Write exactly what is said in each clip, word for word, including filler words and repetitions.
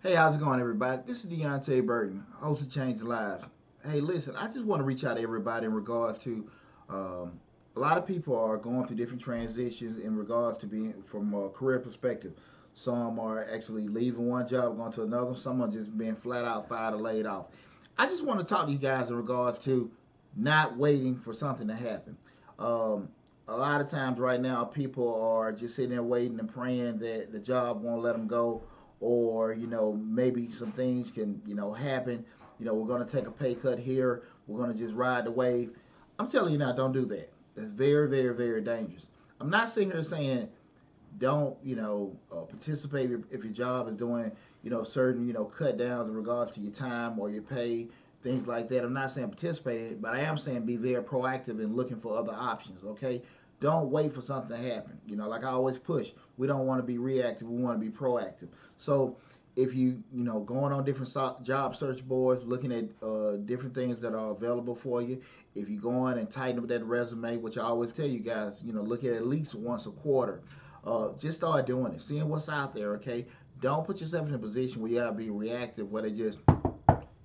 Hey, how's it going, everybody? This is Deonte' Burden, host of Change Lives. Hey, listen, I just want to reach out to everybody in regards to um, a lot of people are going through different transitions in regards to being from a career perspective. Some are actually leaving one job, going to another. Some are just being flat out fired or laid off. I just want to talk to you guys in regards to not waiting for something to happen. Um, a lot of times right now, people are just sitting there waiting and praying that the job won't let them go. Or, you know, maybe some things can, you know, happen. You know, we're going to take a pay cut here. We're going to just ride the wave. I'm telling you now, don't do that. That's very, very, very dangerous. I'm not sitting here saying don't, you know, uh, participate if your job is doing, you know, certain, you know, cut downs in regards to your time or your pay, things like that. I'm not saying participate in it, but I am saying be very proactive in looking for other options, okay? Don't wait for something to happen. You know, like I always push, we don't want to be reactive. We want to be proactive. So if you, you know, going on different job search boards, looking at uh, different things that are available for you, if you go on and tighten up that resume, which I always tell you guys, you know, look at it at least once a quarter. Uh, just start doing it, seeing what's out there, okay? Don't put yourself in a position where you got to be reactive, where they just,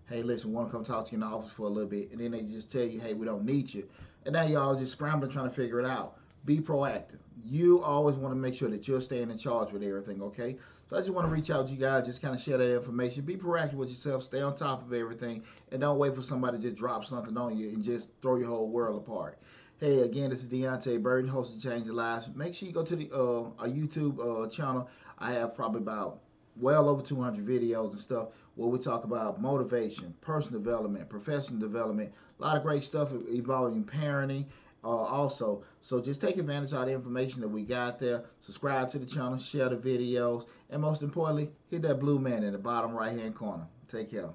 hey, listen, want to come talk to you in the office for a little bit, and then they just tell you, hey, we don't need you. And now y'all just scrambling trying to figure it out. Be proactive. You always want to make sure that you're staying in charge with everything, okay? So I just want to reach out to you guys, just kind of share that information. Be proactive with yourself. Stay on top of everything. And don't wait for somebody to just drop something on you and just throw your whole world apart. Hey, again, this is Deonte' Burden, host of Change Your Lives. Make sure you go to the uh, our YouTube uh, channel. I have probably about well over two hundred videos and stuff where we talk about motivation, personal development, professional development, a lot of great stuff involving parenting, Uh, also. So just take advantage of the information that we got there. Subscribe to the channel, share the videos, and most importantly, hit that blue man in the bottom right hand corner. Take care.